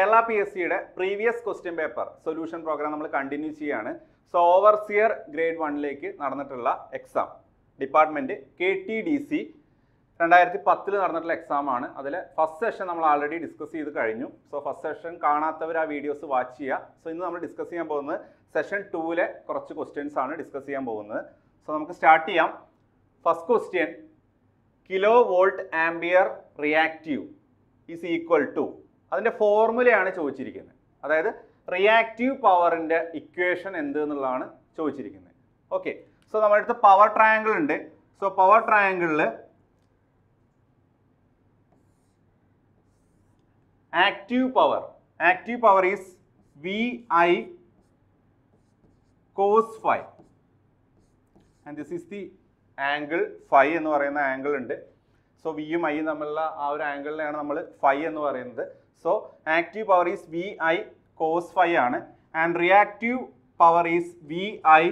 Kerala PSC's previous question paper solution program nammal continue cheyana. So overseer grade 1 like nadanattulla exam department KTDC 2010 il nadanattulla exam aanu. Adile first session nammal already discuss cheyidu kazhinju. So first session kaanaathavara videos watch cheya. So innu nammal discuss cheyan povunna session 2 le korachu questions aanu discuss cheyan povunna. So namukku start cheyam. First question, kilovolt ampere reactive is equal to അതിന്റെ ഫോർമുലയാണ് ചോദിച്ചിരിക്കുന്നത്. അതായത് reactive പവറിന്റെ equation എന്ത് എന്നുള്ളതാണ് ചോദിച്ചിരിക്കുന്നത്. Okay, so നമ്മുടെ അടുത്ത് power triangle ഉണ്ട്. സോ പവർ ട്രയാങ്കിളിൽ active power is VI cos phi and this is the angle phi എന്ന് പറയുന്ന ആംഗിൾ ഉണ്ട്. സോ വിയും ഐയും തമ്മിലുള്ള ആ ഒരു ആംഗിളിനെയാണ് നമ്മൾ ഫൈ എന്ന് പറയുന്നത്. So active power is VI cos phi and reactive power is VI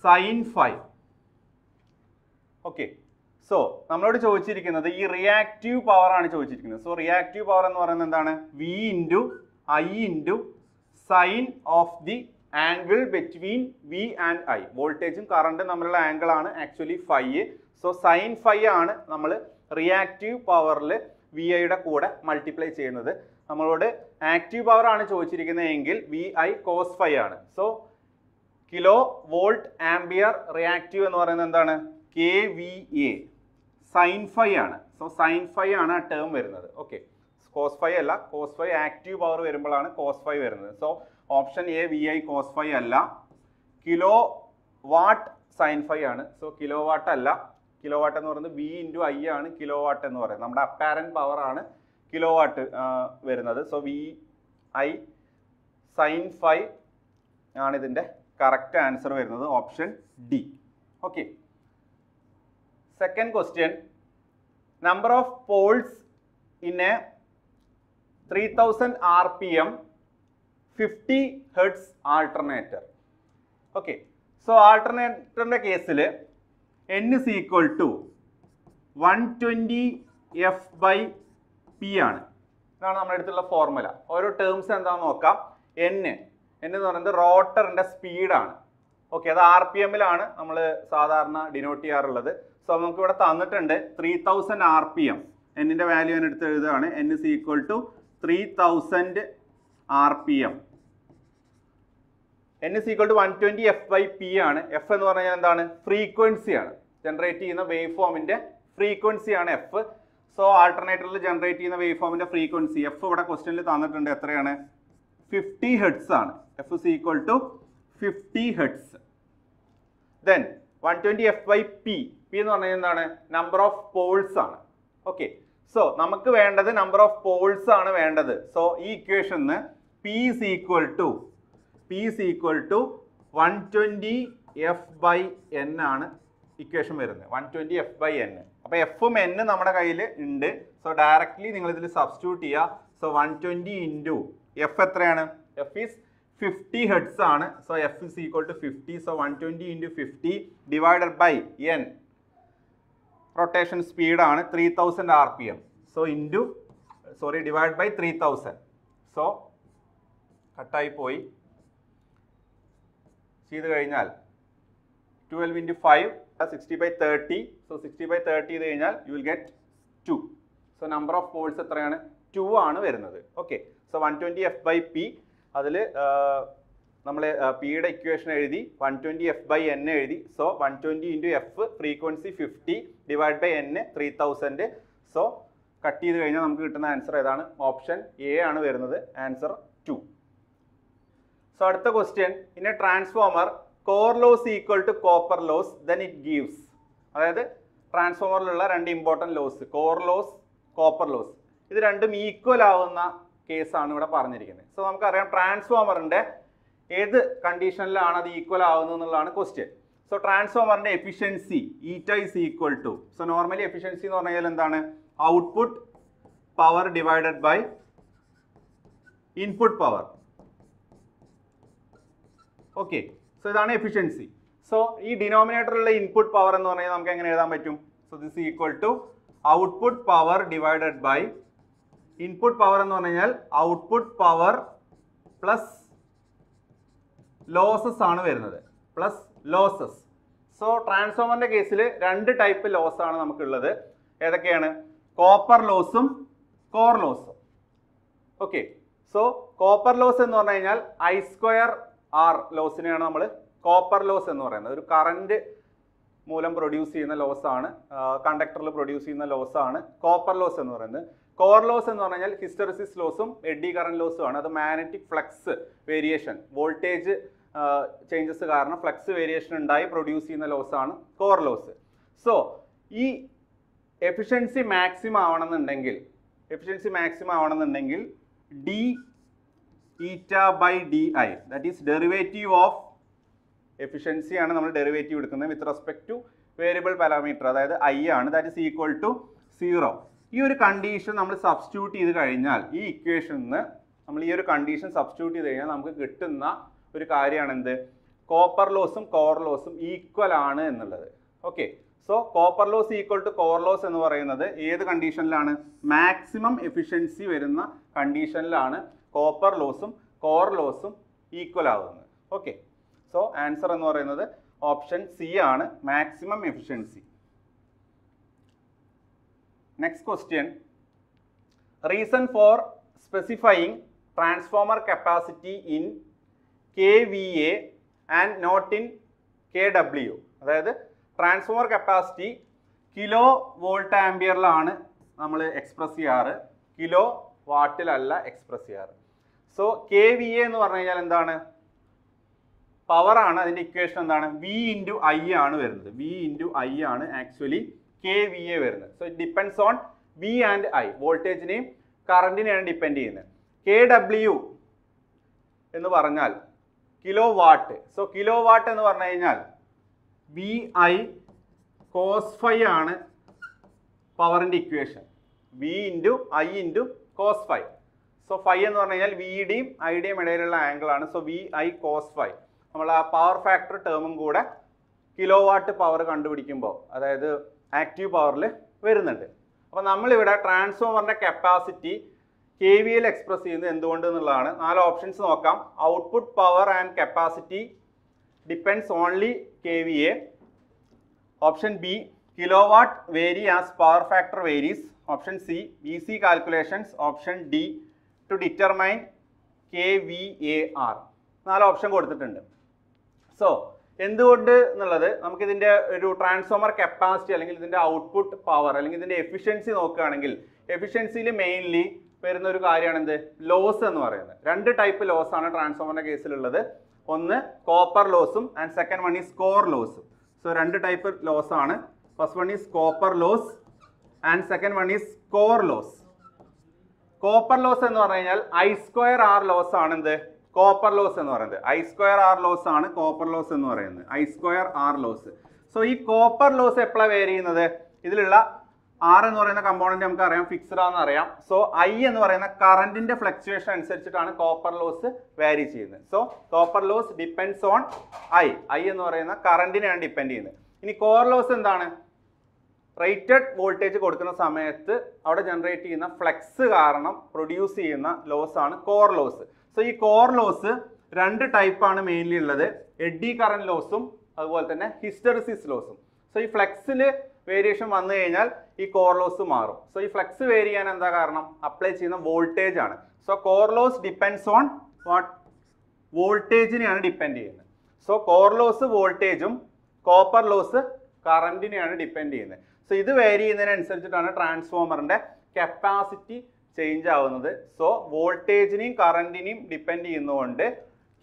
sin phi. Okay, so നമ്മളോട് ചോദിച്ചിരിക്കുന്നത് ഈ റിയാക്റ്റീവ് പവർ ആണ് ചോദിച്ചിരിക്കുന്നത്. സോ റിയാക്റ്റീവ് പവർ എന്ന് പറയുന്നത് എന്താണ്? V into I into sin of the angle between V and I. വോൾട്ടേജും കറണ്ടും തമ്മിലുള്ള ആംഗിൾ ആണ് actually phi. So sin phi ആണ് നമ്മൾ റിയാക്റ്റീവ് പവറിൽ വി ഐയുടെ കൂടെ മൾട്ടിപ്ലൈ ചെയ്യുന്നത്. നമ്മളോട് ആക്റ്റീവ് പവർ ആണ് ചോദിച്ചിരിക്കുന്നതെങ്കിൽ VI കോസ് ഫൈ ആണ്. So kilo volt ampere reactive എന്ന് പറയുന്നത് എന്താണ്? KVA സൈൻ ഫൈ ആണ്. സോ സൈൻ ഫൈ ആണ് ആ ടേം വരുന്നത്. ഓക്കെ, കോസ് ഫൈ അല്ല, കോസ് ഫൈ ആക്റ്റീവ് പവർ വരുമ്പോഴാണ് കോസ് ഫൈ വരുന്നത്. So option A VI cos phi അല്ല, കിലോ വാട്ട് സൈൻ ഫൈ ആണ്. സോ കിലോ വാട്ട് അല്ല, കിലോ വാട്ട് എന്ന് പറയുന്നത് V ഇൻറ്റു I ആണ് കിലോ വാട്ട് എന്ന് പറയുന്നത്. നമ്മുടെ അപ്പാരൻറ്റ് പവർ ആണ് കിലോ വാട്ട് വരുന്നത്. സോ VI സൈൻ ഫൈ ആണ് ഇതിൻ്റെ കറക്റ്റ് ആൻസർ വരുന്നത്, option D. Okay, second question, number of poles in a 3000 RPM 50 Hz alternator. Okay, so ആൾട്ടർനേറ്ററിൻ്റെ കേസിൽ N is equal to 120 F/P ആണ്. ഇതാണ് നമ്മുടെ അടുത്തുള്ള ഫോർമുല. ഓരോ ടേംസ് എന്താണെന്ന് നോക്കാം. N എന്ന് പറയുന്നത് റോട്ടറിൻ്റെ സ്പീഡാണ്. ഓക്കെ, അത് RPMലാണ് നമ്മൾ സാധാരണ ഡിനോട്ട് ചെയ്യാറുള്ളത്. സോ നമുക്കിവിടെ തന്നിട്ടുണ്ട് 3000 RPM. എന്നിൻ്റെ വാല്യൂ ഞാൻ എടുത്ത് എഴുതുകയാണ്. N is equal to 3000 RPM. N is equal to 120 F/P ആണ്. എഫ് എന്ന് പറഞ്ഞാൽ എന്താണ്? ഫ്രീക്വൻസിയാണ്. ജനറേറ്റ് ചെയ്യുന്ന വേവ് ഫോമിൻ്റെ ഫ്രീക്വൻസിയാണ് എഫ്. സോ ആൾട്ടർനേറ്ററിൽ ജനറേറ്റ് ചെയ്യുന്ന വേവ് ഫോമിൻ്റെ ഫ്രീക്വൻസി എഫ് ഇവിടെ ക്വസ്റ്റ്യനിൽ തന്നിട്ടുണ്ട്. എത്രയാണ്? 50 Hz ആണ്. F is equal to 50 Hz. Then 120 F/P എന്ന് പറഞ്ഞാൽ എന്താണ്? നമ്പർ ഓഫ് പോൾസ് ആണ്. ഓക്കെ, സോ നമുക്ക് വേണ്ടത് നമ്പർ ഓഫ് പോൾസ് ആണ് വേണ്ടത്. സോ ഈ ഇക്വേഷന് P is equal to 120 F/N ആണ് ഇക്വേഷൻ വരുന്നത്. 120 F/N. അപ്പോൾ എഫും എന്നും നമ്മുടെ കയ്യിൽ ഉണ്ട്. സോ ഡയറക്റ്റ്ലി നിങ്ങൾ ഇതിൽ സബ്സ്റ്റിറ്റ്യൂട്ട് ചെയ്യുക. സോ 120 ഇൻറ്റു എഫ് എത്രയാണ്? എഫ് ഈസ് 50 Hz ആണ്. So F is equal to 50. So 120 × 50 divided by N rotation സ്പീഡാണ് 3000 RPM. So divide by 3000. So കട്ടായി പോയി ചെയ്ത് കഴിഞ്ഞാൽ 12 × 5 60/30. സോ 60/30 ചെയ്ത് കഴിഞ്ഞാൽ you will get 2. So number of poles എത്രയാണ്? 2 ആണ് വരുന്നത്. Okay, so 120 F/P. അതിൽ നമ്മൾ പിയുടെ ഇക്വേഷൻ എഴുതി, 120 F/N എഴുതി. So 120 × F frequency 50 divide by N 3000. So cut ചെയ്ത് കഴിഞ്ഞാൽ നമുക്ക് കിട്ടുന്ന ആൻസർ ഏതാണ്? ഓപ്ഷൻ A ആണ് വരുന്നത്, ആൻസർ 2. So അടുത്ത question, in a transformer core loss equal to copper loss then it gives. അതായത് ട്രാൻസ്ഫോമറിലുള്ള രണ്ട് important loss, core loss, copper loss, ഇത് രണ്ടും ഈക്വൽ ആവുന്ന കേസാണ് ഇവിടെ പറഞ്ഞിരിക്കുന്നത്. സോ നമുക്കറിയാം ട്രാൻസ്ഫോമറിൻ്റെ ഏത് കണ്ടീഷനിലാണ് അത് ഈക്വൽ ആവുന്നത് എന്നുള്ളതാണ് ക്വസ്റ്റ്യൻ. സോ ട്രാൻസ്ഫോമറിൻ്റെ efficiency eta is equal to, so normally efficiency എന്ന് പറഞ്ഞാൽ എന്താണ്? Output power divided by input power. Okay, so ഇതാണ് എഫിഷ്യൻസി. സോ ഈ ഡിനോമിനേറ്ററിലുള്ള ഇൻപുട്ട് പവർ എന്ന് പറഞ്ഞാൽ നമുക്ക് എങ്ങനെ എഴുതാൻ പറ്റും? So this equal to output power divided by input power ennu parnayal output power plus losses aanu varunathu plus losses. So transformer ന്റെ കേസിൽ രണ്ട് ടൈപ്പ് ലോസ് ആണ് നമുക്കുള്ളത്. ഏതൊക്കെയാണ്? കോപ്പർ ലോസും കോർ ലോസും. ഓക്കെ, സോ കോപ്പർ ലോസ് എന്ന് പറഞ്ഞു കഴിഞ്ഞാൽ I²R ലോസിനെയാണ് നമ്മൾ കോപ്പർ ലോസ് എന്ന് പറയുന്നത്. ഒരു കറന്റ് മൂലം പ്രൊഡ്യൂസ് ചെയ്യുന്ന ലോസ് ആണ്, കണ്ടക്ടറിൽ പ്രൊഡ്യൂസ് ചെയ്യുന്ന ലോസ് ആണ് കോപ്പർ ലോസ് എന്ന് പറയുന്നത്. കോർ ലോസ് എന്ന് പറഞ്ഞു കഴിഞ്ഞാൽ ഹിസ്റ്ററിസിസ് ലോസും എഡ്ഡി കറന്റ് ലോസും ആണ്. അത് magnetic flux variation, voltage changes കാരണം ഫ്ലക്സ് വേരിയേഷൻ ഉണ്ടായി പ്രൊഡ്യൂസ് ചെയ്യുന്ന ലോസ് ആണ് കോർ ലോസ്. സോ ഈ എഫിഷ്യൻസി മാക്സിമം ആവണമെന്നുണ്ടെങ്കിൽ D eta by D I, that is derivative of efficiency ആണ് നമ്മൾ ഡെറിവേറ്റീവ് എടുക്കുന്നത് with respect to variable parameter, അതായത് ഐ ആണ്, ദാറ്റ് ഈസ് ഈക്വൽ ടു 0. ഈ ഒരു കണ്ടീഷൻ നമ്മൾ സബ്സ്റ്റിറ്റ്യൂട്ട് ചെയ്ത് കഴിഞ്ഞാൽ, ഈ ഇക്വേഷനിൽ നിന്ന് നമ്മൾ ഈ ഒരു കണ്ടീഷൻ സബ്സ്റ്റിറ്റ്യൂട്ട് ചെയ്ത് കഴിഞ്ഞാൽ നമുക്ക് കിട്ടുന്ന ഒരു കാര്യമാണ് എന്ത്? കോപ്പർ ലോസും കോർ ലോസും ഈക്വൽ ആണ് എന്നുള്ളത്. Okay, so copper loss equal to core loss എന്ന് പറയുന്നത് ഏത് കണ്ടീഷനിലാണ്? മാക്സിമം എഫിഷ്യൻസി വരുന്ന കണ്ടീഷനിലാണ് കോപ്പർ ലോസും കോർ ലോസും ഈക്വൽ ആവുന്നത്. ഓക്കെ, സോ ആൻസർ എന്ന് പറയുന്നത് ഓപ്ഷൻ സി ആണ്, maximum efficiency. Next question, reason for specifying transformer capacity in KVA and not in KW. അതായത് ട്രാൻസ്ഫോമർ കപ്പാസിറ്റി കിലോ വോൾട്ട് ആംബിയറിലാണ് നമ്മൾ എക്സ്പ്രസ് ചെയ്യാറ്, കിലോ വാട്ടിലല്ല എക്സ്പ്രസ് ചെയ്യാറ്. സോ KVA എന്ന് പറഞ്ഞു കഴിഞ്ഞാൽ എന്താണ്? പവറാണ്. അതിൻ്റെ ഇക്വേഷൻ എന്താണ്? V × I ആണ് വരുന്നത്. V × I ആണ് ആക്ച്വലി KVA വരുന്നത്. So it depends on V and I, വോൾട്ടേജിനെയും കറണ്ടിനെയാണ് ഡിപ്പെൻഡ് ചെയ്യുന്നത്. KW എന്ന് പറഞ്ഞാൽ kilo watt. So kilo watt എന്ന് പറഞ്ഞു കഴിഞ്ഞാൽ VI cos phi ആണ് പവറിൻ്റെ equation. V × I × cos phi. So phi എന്ന് പറഞ്ഞു കഴിഞ്ഞാൽ വിയുടെയും ഐയുടെയും ഇടയിലുള്ള ആംഗിളാണ്. So VI cos phi. നമ്മൾ ആ പവർ ഫാക്ടർ ടേമും കൂടെ കിലോ വാട്ട് പവർ കണ്ടുപിടിക്കുമ്പോൾ, അതായത് ആക്റ്റീവ് പവറിൽ വരുന്നുണ്ട്. അപ്പോൾ നമ്മളിവിടെ ട്രാൻസ്ഫോമറിൻ്റെ കപ്പാസിറ്റി KVAയിൽ എക്സ്പ്രസ് ചെയ്യുന്നത് എന്തുകൊണ്ട് എന്നുള്ളതാണ്. 4 ഓപ്ഷൻസ് നോക്കാം. Output power and capacity depends only KVA. Option B, kilo watt vary as power factor varies. Option C, easy calculations. Option D, to determine KVAR. 4 option കൊടുത്തിട്ടുണ്ട്. സോ എന്തുകൊണ്ട് എന്നുള്ളത് നമുക്കിതിൻ്റെ ഒരു ട്രാൻസ്ഫോമർ കപ്പാസിറ്റി അല്ലെങ്കിൽ ഇതിൻ്റെ ഔട്ട്പുട്ട് പവർ അല്ലെങ്കിൽ ഇതിൻ്റെ efficiency നോക്കുകയാണെങ്കിൽ, എഫിഷ്യൻസിയിൽ മെയിൻലി വരുന്ന ഒരു കാര്യമാണ് എന്ത്? ലോസ് എന്ന് പറയുന്നത്. രണ്ട് ടൈപ്പ് ലോസ് ആണ് ട്രാൻസ്ഫോമറിന്റെ കേസിലുള്ളത്. ഒന്ന് കോപ്പർ ലോസും and second one is core ലോസും. സോ രണ്ട് ടൈപ്പ് ലോസ് ആണ്. First one is copper loss and second one is core loss. Copper loss എന്ന് പറഞ്ഞു കഴിഞ്ഞാൽ I²R ലോസ് ആണ് എന്ത്? കോപ്പർ ലോസ് എന്ന് പറയുന്നത്. I²R ലോസ് ആണ് കോപ്പർ ലോസ് എന്ന് പറയുന്നത്. I²R loss. സോ ഈ കോപ്പർ ലോസ് എപ്പോഴാണ് വേരി ചെയ്യുന്നത്? ഇതിലുള്ള R എന്ന് പറയുന്ന കമ്പോണന്റ് നമുക്ക് അറിയാം, ഫിക്സ്ഡ് ആണെന്ന് അറിയാം. സോ I എന്ന് പറയുന്ന കറണ്ടിന്റെ ഫ്ലക്ച്വേഷൻ അനുസരിച്ചിട്ടാണ് കോപ്പർ ലോസ് വാരി ചെയ്യുന്നത്. So copper loss depends on I എന്ന് പറയുന്ന കറണ്ടിനെയാണ് ഡിപ്പെൻഡ് ചെയ്യുന്നത്. ഇനി കോർ ലോസ് എന്താണ്? റേറ്റഡ് വോൾട്ടേജ് കൊടുക്കുന്ന സമയത്ത് അവിടെ ജനറേറ്റ് ചെയ്യുന്ന ഫ്ലക്സ് കാരണം പ്രൊഡ്യൂസ് ചെയ്യുന്ന ലോസ് ആണ് കോർ ലോസ്. സോ ഈ കോർ ലോസ് രണ്ട് ടൈപ്പാണ് മെയിൻലി ഉള്ളത്, എഡ്ഡി കറന്റ് ലോസും അതുപോലെ തന്നെ ഹിസ്റ്ററിസിസ് ലോസും. സോ ഈ ഫ്ലക്സിൽ വേരിയേഷൻ വന്നു കഴിഞ്ഞാൽ ഈ കോർ ലോസ് മാറും. സോ ഈ ഫ്ലക്സ് വേരി ചെയ്യാൻ എന്താ കാരണം? അപ്ലൈ ചെയ്യുന്ന വോൾട്ടേജ് ആണ്. So core loss depends on what? വോൾട്ടേജിനെയാണ് ഡിപ്പെൻഡ് ചെയ്യുന്നത്. സോ കോർ ലോസ് വോൾട്ടേജും കോപ്പർ ലോസ് കറണ്ടിനെയാണ് ഡിപ്പെൻഡ് ചെയ്യുന്നത്. സോ ഇത് വേരി ചെയ്യുന്നതിനനുസരിച്ചിട്ടാണ് ട്രാൻസ്ഫോമറിൻ്റെ കപ്പാസിറ്റി ചേഞ്ച് ആവുന്നത്. സോ വോൾട്ടേജിനെയും കറണ്ടിനെയും ഡിപ്പെൻഡ് ചെയ്യുന്നതുകൊണ്ട്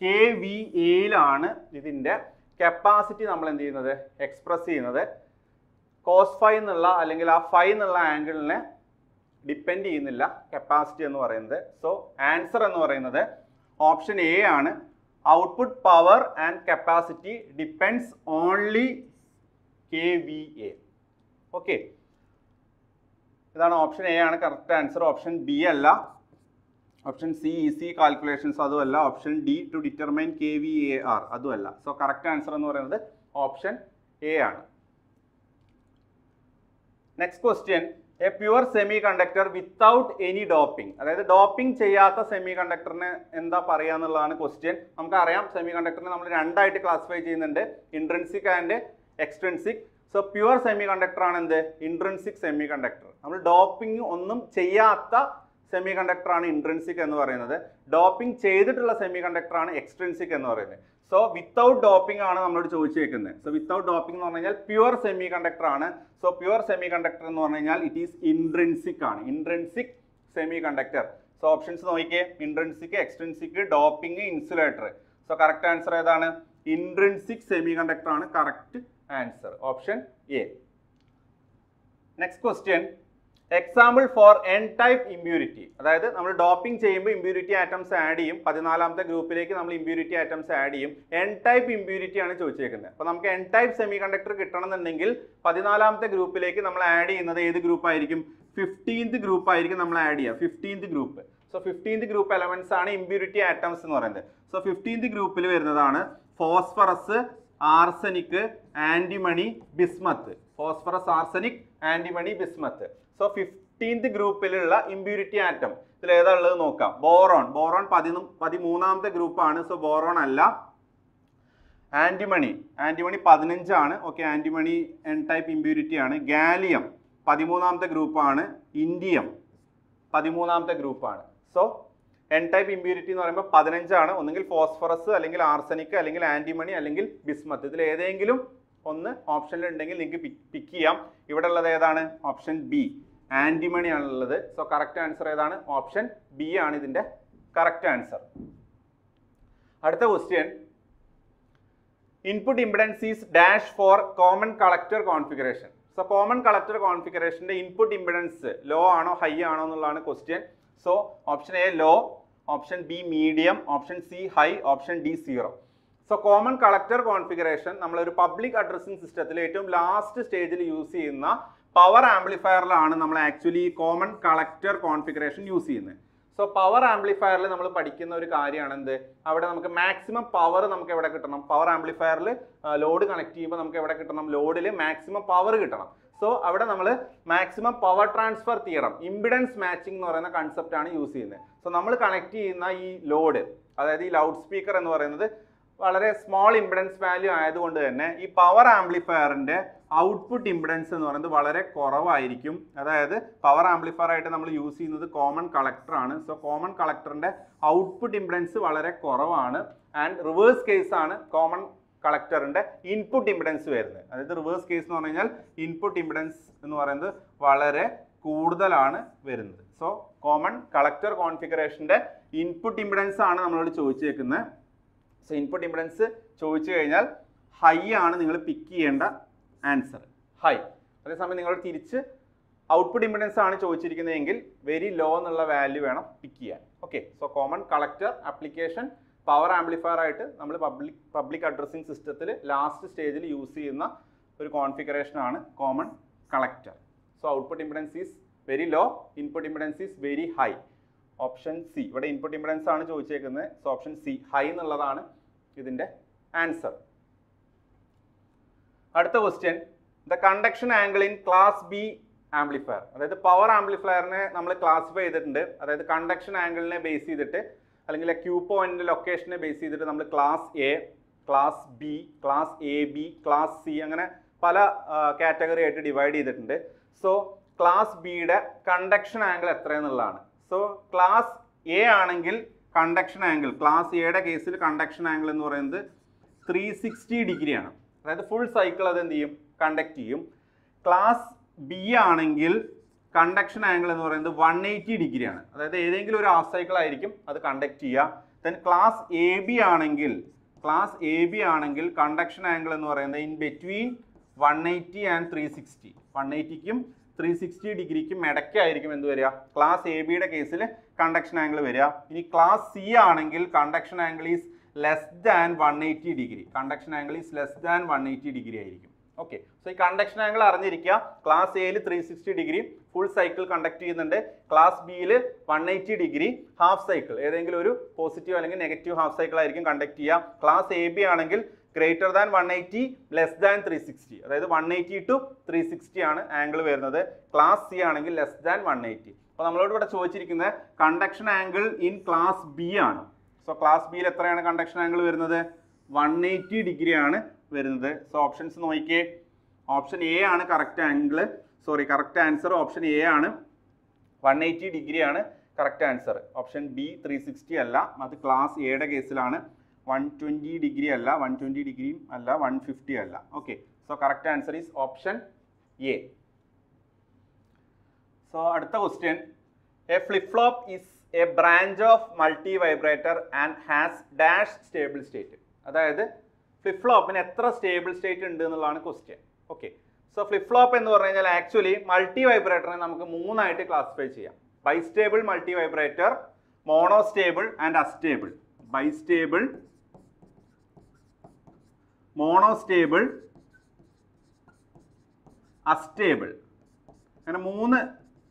KVAയിലാണ് ഇതിൻ്റെ കപ്പാസിറ്റി നമ്മൾ എന്ത് ചെയ്യുന്നത്? എക്സ്പ്രസ് ചെയ്യുന്നത്. കോസ് ഫൈ എന്നുള്ള അല്ലെങ്കിൽ ആ ഫൈ എന്നുള്ള ആംഗിളിനെ ഡിപ്പെൻഡ് ചെയ്യുന്നില്ല കപ്പാസിറ്റി എന്ന് പറയുന്നത്. സോ ആൻസർ എന്ന് പറയുന്നത് ഓപ്ഷൻ A ആണ്, output power and capacity depends only KVA. Okay, ഇതാണ് ഓപ്ഷൻ A ആണ് കറക്റ്റ് ആൻസർ. ഓപ്ഷൻ B അല്ല, ഓപ്ഷൻ C ഈസി കാൽക്കുലേഷൻസ് അതുമല്ല, option D to determine KVAR അതുമല്ല. സോ കറക്റ്റ് ആൻസർ എന്ന് പറയുന്നത് ഓപ്ഷൻ A ആണ്. Next question, a pure semiconductor without any doping. അതായത് doping ചെയ്യാത്ത സെമി കണ്ടക്ടറിന് എന്താ പറയുക എന്നുള്ളതാണ് ക്വസ്റ്റ്യൻ. നമുക്കറിയാം സെമി കണ്ടക്ടറിനെ നമ്മൾ രണ്ടായിട്ട് ക്ലാസിഫൈ ചെയ്യുന്നുണ്ട്, intrinsic and extrinsic. So pure semiconductor ആണ് എന്ത്? Intrinsic semiconductor. നമ്മൾ ഡോപ്പിംഗ് ഒന്നും ചെയ്യാത്ത സെമി കണ്ടക്ടറാണ് ഇൻട്രിൻസിക് എന്ന് പറയുന്നത്, ഡോപ്പിംഗ് ചെയ്തിട്ടുള്ള സെമി കണ്ടക്ടറാണ് എക്സ്ട്രിൻസിക് എന്ന് പറയുന്നത്. സോ വിത്തൗട്ട് ഡോപ്പിംഗ് ആണ് നമ്മളോട് ചോദിച്ചേക്കുന്നത്. സോ വിത്തൗട്ട് ഡോപ്പിംഗ് എന്ന് പറഞ്ഞു കഴിഞ്ഞാൽ പ്യുവർ സെമി കണ്ടക്ടർ ആണ്. സോ പ്യുവർ സെമി കണ്ടക്ടർ എന്ന് പറഞ്ഞു കഴിഞ്ഞാൽ ഇറ്റ് ഈസ് ഇൻട്രിൻസിക് ആണ്, intrinsic semiconductor. So options നോക്കിയേ, intrinsic, extrinsic, doping, insulator. So correct answer ഏതാണ്? ഇൻട്രിൻസിക് സെമി കണ്ടക്ടർ ആണ് correct answer, option A. Next question, example for N type impurity. അതായത് നമ്മൾ doping ചെയ്യുമ്പോൾ ഇമ്പ്യൂരിറ്റി ആറ്റംസ് ആഡ് ചെയ്യും, 14ാമത്തെ ഗ്രൂപ്പിലേക്ക് നമ്മൾ ഇമ്പ്യൂരിറ്റി ആറ്റംസ് ആഡ് ചെയ്യും. എൻ ടൈപ്പ് ഇമ്പ്യൂരിറ്റി ആണ് ചോദിച്ചേക്കുന്നത്. അപ്പോൾ നമുക്ക് എൻ ടൈപ്പ് സെമി കണ്ടക്ടർ കിട്ടണം എന്നുണ്ടെങ്കിൽ 14ാമത്തെ ഗ്രൂപ്പിലേക്ക് നമ്മൾ ആഡ് ചെയ്യുന്നത് ഏത് ഗ്രൂപ്പായിരിക്കും? 15th ഗ്രൂപ്പ് ആയിരിക്കും നമ്മൾ ആഡ് ചെയ്യുക, 15th group. So 15th group elements ആണ് ഇമ്പ്യൂരിറ്റി ആറ്റംസ് എന്ന് പറയുന്നത്. സോ 15th ഗ്രൂപ്പിൽ വരുന്നതാണ് phosphorus, arsenic, antimony, bismuth. Phosphorus, arsenic, antimony, bismuth. So 15th ഗ്രൂപ്പിലുള്ള ഇമ്പ്യൂരിറ്റി ആറ്റം ഇതിൽ ഏതാ ഉള്ളത് നോക്കാം. ബോറോൺ, 13ാമത്തെ ഗ്രൂപ്പാണ്, സോ ബോറോൺ അല്ല. ആൻറ്റിമണി, 15ആണ്, okay, antimony N type impurity ആണ്. ഗാലിയം 13ാമത്തെ ഗ്രൂപ്പാണ്, ഇൻഡിയം 13ാമത്തെ ഗ്രൂപ്പാണ്. സോ എൻ ടൈപ്പ് ഇമ്പ്യൂരിറ്റി എന്ന് പറയുമ്പോൾ 15ആണ്, ഒന്നുകിൽ ഫോസ്ഫറസ്, അല്ലെങ്കിൽ ആർസനിക്, അല്ലെങ്കിൽ ആൻറ്റിമണി, അല്ലെങ്കിൽ ബിസ്മത്ത്. ഇതിൽ ഏതെങ്കിലും ഒന്ന് ഓപ്ഷനിലുണ്ടെങ്കിൽ നിങ്ങൾക്ക് പിക്ക് ചെയ്യാം. ഇവിടെ ഉള്ളത് ഏതാണ്? ഓപ്ഷൻ ബി, ആൻറ്റിമണി ആണുള്ളത്. സോ കറക്റ്റ് ആൻസർ ഏതാണ്? ഓപ്ഷൻ ബി ആണ് ഇതിൻ്റെ കറക്റ്റ് ആൻസർ. അടുത്ത question, input impedance is dash for common collector configuration. So common collector കോൺഫിഗറേഷൻ്റെ ഇൻപുട്ട് ഇംപിഡൻസ് ലോ ആണോ ഹൈ ആണോ എന്നുള്ളതാണ് question. So option A low, option B medium, option C high, option D zero. So common collector configuration നമ്മളൊരു public addressing സിസ്റ്റത്തിൽ ഏറ്റവും last സ്റ്റേജിൽ use ചെയ്യുന്ന power ആംപ്ലിഫയറിലാണ് നമ്മൾ actually common collector configuration use ചെയ്യുന്നത്. സോ പവർ ആംപ്ലിഫയറിൽ നമ്മൾ പഠിക്കുന്ന ഒരു കാര്യമാണ് എന്ത്? അവിടെ നമുക്ക് മാക്സിമം പവർ നമുക്ക് എവിടെ കിട്ടണം? പവർ ആംപ്ലിഫയറിൽ ലോഡ് കണക്ട് ചെയ്യുമ്പോൾ നമുക്ക് എവിടെ കിട്ടണം? ലോഡിൽ മാക്സിമം പവർ കിട്ടണം. സോ അവിടെ നമ്മൾ maximum power transfer theorem, impedance matching എന്ന് പറയുന്ന കൺസെപ്റ്റാണ് യൂസ് ചെയ്യുന്നത്. സോ നമ്മൾ കണക്ട് ചെയ്യുന്ന ഈ ലോഡ്, അതായത് ഈ ലൗഡ് സ്പീക്കർ എന്ന് പറയുന്നത് വളരെ സ്മോൾ ഇംപിഡൻസ് വാല്യൂ ആയതുകൊണ്ട് തന്നെ ഈ പവർ ആംപ്ലിഫയറിൻ്റെ ഔട്ട്പുട്ട് ഇംപിഡൻസ് എന്ന് പറയുന്നത് വളരെ കുറവായിരിക്കും. അതായത് പവർ ആംപ്ലിഫയറായിട്ട് നമ്മൾ യൂസ് ചെയ്യുന്നത് കോമൺ കളക്ടറാണ്. സോ കോമൺ കളക്ടറിൻ്റെ ഔട്ട്പുട്ട് ഇംപിഡൻസ് വളരെ കുറവാണ്. ആൻഡ് റിവേഴ്സ് കേസാണ് കോമൺ കളക്ടറിൻ്റെ ഇൻപുട്ട് ഇംപിഡൻസ് വരുന്നത്. അതായത് റിവേഴ്സ് കേസ് എന്ന് പറഞ്ഞു കഴിഞ്ഞാൽ ഇൻപുട്ട് ഇംപിഡൻസ് എന്ന് പറയുന്നത് വളരെ കൂടുതലാണ് വരുന്നത്. സോ കോമൺ കളക്ടർ കോൺഫിഗറേഷൻ്റെ ഇൻപുട്ട് ഇംപിഡൻസ് ആണ് നമ്മളോട് ചോദിച്ചേക്കുന്നത്. സോ ഇൻപുട്ട് ഇംപിഡൻസ് ചോദിച്ചു കഴിഞ്ഞാൽ ഹൈ ആണ് നിങ്ങൾ പിക്ക് ചെയ്യേണ്ട ആൻസർ, ഹൈ. അതേസമയം നിങ്ങൾ തിരിച്ച് ഔട്ട്പുട്ട് ഇംപിഡൻസ് ആണ് ചോദിച്ചിരിക്കുന്നതെങ്കിൽ വെരി ലോ എന്നുള്ള വാല്യൂ വേണം പിക്ക് ചെയ്യാൻ. Okay, so common collector application power amplifier ആയിട്ട് നമ്മൾ പബ്ലിക് അഡ്രസ്സിംഗ് സിസ്റ്റത്തിൽ ലാസ്റ്റ് സ്റ്റേജിൽ യൂസ് ചെയ്യുന്ന ഒരു കോൺഫിഗറേഷനാണ് common collector. So output impedance is very low, input impedance is very high, option C. ഇവിടെ ഇൻപുട്ട് ഇംപിഡൻസ് ആണ് ചോദിച്ചേക്കുന്നത്. സോ ഓപ്ഷൻ സി ഹൈ എന്നുള്ളതാണ് ഇതിൻ്റെ ആൻസർ. അടുത്ത question, the conduction angle in class B amplifier. അതായത് പവർ ആംപ്ലിഫയറിനെ നമ്മൾ classify ചെയ്തിട്ടുണ്ട്. അതായത് കണ്ടക്ഷൻ ആംഗിളിനെ ബേസ് ചെയ്തിട്ട്, അല്ലെങ്കിൽ ക്യൂ പോയിൻ്റിൻ്റെ ലൊക്കേഷനെ ബേസ് ചെയ്തിട്ട് നമ്മൾ class A, class B, class A B, class C, അങ്ങനെ പല കാറ്റഗറി ആയിട്ട് ഡിവൈഡ് ചെയ്തിട്ടുണ്ട്. സോ ക്ലാസ് ബിയുടെ കണ്ടക്ഷൻ ആംഗിൾ എത്രയെന്നുള്ളതാണ്. സോ ക്ലാസ് എ ആണെങ്കിൽ കണ്ടക്ഷൻ ആംഗിൾ, ക്ലാസ് എയുടെ കേസിൽ കണ്ടക്ഷൻ ആംഗിൾ എന്ന് പറയുന്നത് 360°ആണ്. അതായത് ഫുൾ സൈക്കിൾ അതെന്ത് ചെയ്യും? കണ്ടക്ട് ചെയ്യും. ക്ലാസ് ബി ആണെങ്കിൽ കണ്ടക്ഷൻ ആംഗിൾ എന്ന് പറയുന്നത് 180°ആണ്. അതായത് ഏതെങ്കിലും ഒരു ഹാഫ് സൈക്കിൾ ആയിരിക്കും അത് കണ്ടക്ട് ചെയ്യുക. ദെൻ ക്ലാസ് എ ബി ആണെങ്കിൽ, കണ്ടക്ഷൻ ആംഗിൾ എന്ന് പറയുന്നത് ഇൻ ബിറ്റ്വീൻ 180 ആൻഡ് 360. 180ക്കും 360°ക്കും ഇടയ്ക്കായിരിക്കും എന്ത് വരിക? ക്ലാസ് എ ബിയുടെ കേസിൽ കണ്ടക്ഷൻ ആംഗിൾ വരിക. ഇനി ക്ലാസ് സി ആണെങ്കിൽ conduction angle is less than 180°. ആയിരിക്കും. ഓക്കെ, സോ ഈ കണ്ടക്ഷൻ ആംഗിൾ അറിഞ്ഞിരിക്കുക. ക്ലാസ് എയിൽ 360° ഫുൾ സൈക്കിൾ കണ്ടക്ട് ചെയ്യുന്നുണ്ട്. ക്ലാസ് ബിയിൽ 180° ഹാഫ് സൈക്കിൾ, ഏതെങ്കിലും ഒരു പോസിറ്റീവ് അല്ലെങ്കിൽ നെഗറ്റീവ് ഹാഫ് സൈക്കിൾ ആയിരിക്കും കണ്ടക്ട് ചെയ്യുക. ക്ലാസ് എ ബി ആണെങ്കിൽ greater than 180, less than 360. That is 180 to 360 angle വരുന്നത്. Class C ആണെങ്കിൽ less than 180. അപ്പോൾ നമ്മളോട് ഇവിടെ ചോദിച്ചിരിക്കുന്നത് conduction angle in class B ആണ്. So class B ൽ എത്രയാണ് conduction angle വരുന്നത്? 180 degree ആണ് വരുന്നത്. So options നോക്കിക്കേ. Option A ആണ് correct angle. Sorry, correct answer option A ആണ്. 180 degree ആണ് correct answer. Option B 360 അല്ല, അത് class A യുടെ കേസിലാണ്. 120 degree alla, 120 degree alla, 150 alla. Okay, so correct answer is option A. So adutha question, a flip-flop is a branch of multi-vibrator and has dash stable state. Adayathu flip-flop in etra stable state undu ennullana question. Okay, so flip-flop ennu paranjal actually multi-vibrator ne namukku moonayittu classify cheyam. Bistable multi-vibrator, monostable and astable. Bistable, monostable, astable. അങ്ങനെ മൂന്ന്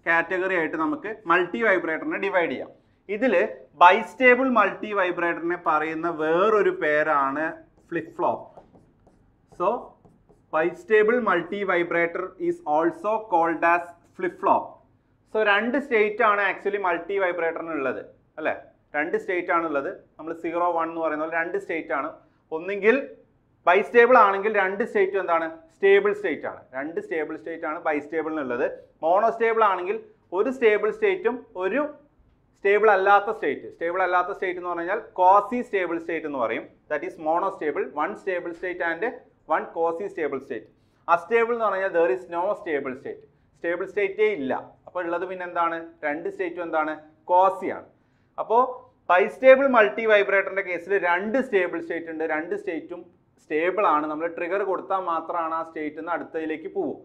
category ആയിട്ട് നമുക്ക് multi വൈബ്രേറ്ററിനെ divide ചെയ്യാം. ഇതിൽ bistable multi വൈബ്രേറ്ററിനെ പറയുന്ന വേറൊരു പേരാണ് flip flop. So bistable multi vibrator is also called as flip flop. So രണ്ട് സ്റ്റേറ്റ് ആണ് ആക്ച്വലി മൾട്ടി വൈബ്രേറ്ററിനുള്ളത് അല്ലേ? രണ്ട് സ്റ്റേറ്റ് ആണുള്ളത്. നമ്മൾ 0, 1 എന്ന് പറയുന്ന പോലെ രണ്ട് സ്റ്റേറ്റ് ആണ്. ഒന്നെങ്കിൽ ബൈസ്റ്റേബിൾ ആണെങ്കിൽ രണ്ട് സ്റ്റേറ്റും എന്താണ്? സ്റ്റേബിൾ സ്റ്റേറ്റ് ആണ്. രണ്ട് സ്റ്റേബിൾ സ്റ്റേറ്റ് ആണ് ബൈസ്റ്റേബിൾ എന്നുള്ളത്. മോണോസ്റ്റേബിൾ ആണെങ്കിൽ ഒരു സ്റ്റേബിൾ സ്റ്റേറ്റും ഒരു സ്റ്റേബിൾ അല്ലാത്ത സ്റ്റേറ്റ്. സ്റ്റേബിൾ അല്ലാത്ത സ്റ്റേറ്റ് എന്ന് പറഞ്ഞാൽ കോസി സ്റ്റേബിൾ സ്റ്റേറ്റ് എന്ന് പറയും. That is monostable. One stable state and one quasi stable state. Astable എന്ന് പറഞ്ഞാൽ there is no stable state. Stable സ്റ്റേറ്റേ ഇല്ല. അപ്പോൾ ഉള്ളത് പിന്നെ എന്താണ്? രണ്ട് സ്റ്റേറ്റും എന്താണ്? കോസിയാണ്. അപ്പോൾ ബൈസ്റ്റേബിൾ മൾട്ടി വൈബ്രേറ്ററിൻ്റെ കേസിൽ രണ്ട് സ്റ്റേബിൾ സ്റ്റേറ്റ് ഉണ്ട്. രണ്ട് സ്റ്റേറ്റും സ്റ്റേബിൾ ആണ്. നമ്മൾ ട്രിഗർ കൊടുത്താൽ മാത്രമാണ് ആ സ്റ്റേറ്റിൽ നിന്ന് അടുത്തതിലേക്ക് പോകും.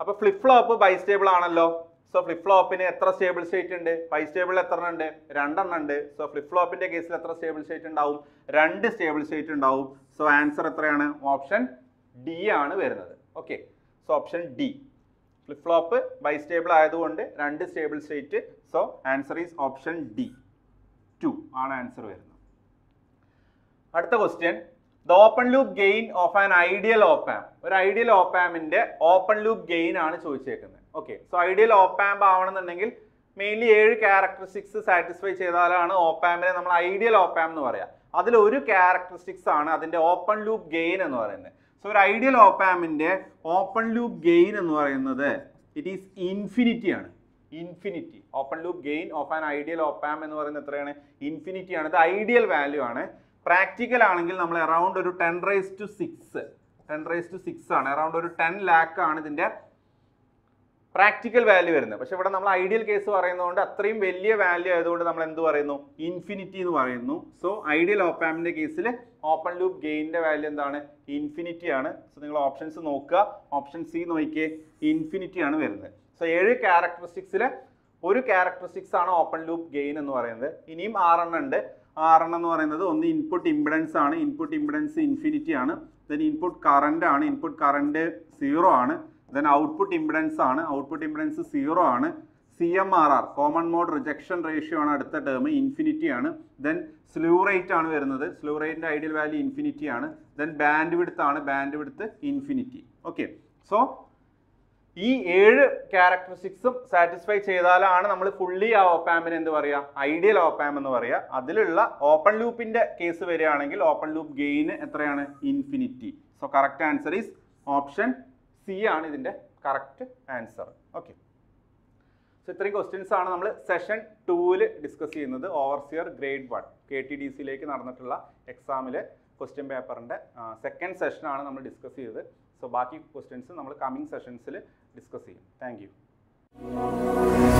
അപ്പോൾ ഫ്ലിപ്പ് ഫ്ലോപ്പ് ബൈസ്റ്റേബിൾ ആണല്ലോ. സോ ഫ്ലിപ്പ് ഫ്ലോപ്പിന് എത്ര സ്റ്റേബിൾ സ്റ്റേറ്റ് ഉണ്ട്? ബൈസ്റ്റേബിൾ എത്ര ഉണ്ട്? രണ്ടെണ്ണം ഉണ്ട്. സോ ഫ്ലിപ്പ് ഫ്ലോപ്പിൻ്റെ കേസിൽ എത്ര സ്റ്റേബിൾ സ്റ്റേറ്റ് ഉണ്ടാവും? രണ്ട് സ്റ്റേബിൾ സ്റ്റേറ്റ് ഉണ്ടാവും. സോ ആൻസർ എത്രയാണ്? ഓപ്ഷൻ ഡി ആണ് വരുന്നത്. Okay, so option D. Flip flop bistable ആയതുകൊണ്ട് രണ്ട് stable state. So answer is option D. 2 ആണ് ആൻസർ വരുന്നത്. അടുത്ത question, the open loop gain of an ideal op-amp. ഒരു ഐഡിയൽ ഓപ്പാമിൻ്റെ ഓപ്പൺ ലൂപ്പ് ഗെയിൻ ആണ് ചോദിച്ചേക്കുന്നത്. ഓക്കെ, സോ ഐഡിയൽ ഓപ്പാമ്പ് ആവണമെന്നുണ്ടെങ്കിൽ മെയിൻലി 7 ക്യാരക്ടറിസ്റ്റിക്സ് സാറ്റിസ്ഫൈ ചെയ്താലാണ് ഓപ്പാമിനെ നമ്മൾ ഐഡിയൽ ഓപ്പാം എന്ന് പറയാം. അതിലൊരു ക്യാരക്ടറിസ്റ്റിക്സ് ആണ് അതിൻ്റെ ഓപ്പൺ ലൂപ്പ് ഗെയിൻ എന്ന് പറയുന്നത്. സോ ഒരു ഐഡിയൽ ഓപ്പാമിൻ്റെ ഓപ്പൺ ലൂപ്പ് ഗെയിൻ എന്ന് പറയുന്നത് ഇറ്റ് ഈസ് ഇൻഫിനിറ്റി ആണ്. Infinity. Open loop gain of an ideal op-amp എന്ന് പറയുന്നത് എത്രയാണ്? ഇൻഫിനിറ്റി ആണ്. ഇത് ഐഡിയൽ വാല്യൂ ആണ്. പ്രാക്ടിക്കൽ ആണെങ്കിൽ നമ്മൾ അറൌണ്ട് ഒരു 10 റൈസ് ടു 6 ആണ്. അറൌണ്ട് ഒരു 10 ലാക്ക് ആണ് ഇതിൻ്റെ പ്രാക്ടിക്കൽ വാല്യൂ വരുന്നത്. പക്ഷെ ഇവിടെ നമ്മൾ ഐഡിയൽ കേസ് പറയുന്നതുകൊണ്ട് അത്രയും വലിയ വാല്യൂ ആയതുകൊണ്ട് നമ്മൾ എന്ത് പറയുന്നു? ഇൻഫിനിറ്റി എന്ന് പറയുന്നു. സോ ഐഡിയൽ ഓപ്പാമിൻ്റെ കേസിൽ ഓപ്പൺ ലൂപ്പ് ഗെയിനിൻ്റെ വാല്യൂ എന്താണ്? ഇൻഫിനിറ്റി ആണ്. സോ നിങ്ങൾ ഓപ്ഷൻസ് നോക്കുക. ഓപ്ഷൻ സി നോക്കിയേ, ഇൻഫിനിറ്റി ആണ് വരുന്നത്. സോ 7 ക്യാരക്ടറിസ്റ്റിക്സിൽ ഒരു ക്യാരക്ടറിസ്റ്റിക്സ് ആണ് ഓപ്പൺ ലൂപ്പ് ഗെയിൻ എന്ന് പറയുന്നത്. ഇനിയും 6 ഉണ്ട്. 6 എന്ന് പറയുന്നത് ഒന്ന് ഇൻപുട്ട് ഇമ്പിഡൻസ് ആണ്. ഇൻപുട്ട് ഇമ്പിഡൻസ് ഇൻഫിനിറ്റി ആണ്. ദെൻ ഇൻപുട്ട് കറൻറ്റ് ആണ്. ഇൻപുട്ട് കറൻറ്റ് 0 ആണ്. ദെൻ ഔട്ട്പുട്ട് ഇമ്പിഡൻസ് ആണ്. ഔട്ട്പുട്ട് ഇമ്പിഡൻസ് 0 ആണ്. CMRR common mode rejection ratio ആണ് അടുത്ത ടേം. ഇൻഫിനിറ്റി ആണ്. ദെൻ സ്ലൂ റേറ്റ് ആണ് വരുന്നത്. സ്ലൂ റേറ്റിൻ്റെ ഐഡിയൽ വാല്യൂ ഇൻഫിനിറ്റി ആണ്. ദെൻ ബാൻഡ് വിഡ്ത്ത് ആണ്. Bandwidth infinity. Okay, so ഈ 7 ക്യാരക്ടറിസ്റ്റിക്സും സാറ്റിസ്ഫൈ ചെയ്താലാണ് നമ്മൾ ഫുള്ളി ആ ഓപ്പാമിന് എന്ത് പറയുക? ഐഡിയൽ ഓപ്പാം എന്ന് പറയുക. അതിലുള്ള ഓപ്പൺ ലൂപ്പിൻ്റെ കേസ് വരികയാണെങ്കിൽ ഓപ്പൺ ലൂപ്പ് ഗെയിന് എത്രയാണ്? Infinity. So correct answer is option C ആണ് ഇതിൻ്റെ കറക്റ്റ് ആൻസർ. ഓക്കെ, സോ ഇത്രയും ക്വസ്റ്റ്യൻസ് ആണ് നമ്മൾ സെഷൻ 2 ഡിസ്കസ് ചെയ്യുന്നത്. ഓവർസിയർ ഗ്രേഡ് 1 KTDC നടന്നിട്ടുള്ള എക്സാമിലെ ക്വസ്റ്റ്യൻ പേപ്പറിൻ്റെ 2nd സെഷനാണ് നമ്മൾ ഡിസ്കസ് ചെയ്തത്. സോ ബാക്കി ക്വസ്റ്റ്യൻസ് നമ്മൾ കമ്മിങ് സെഷൻസിൽ ഡിസ്കസ് ചെയ്യും. Thank U.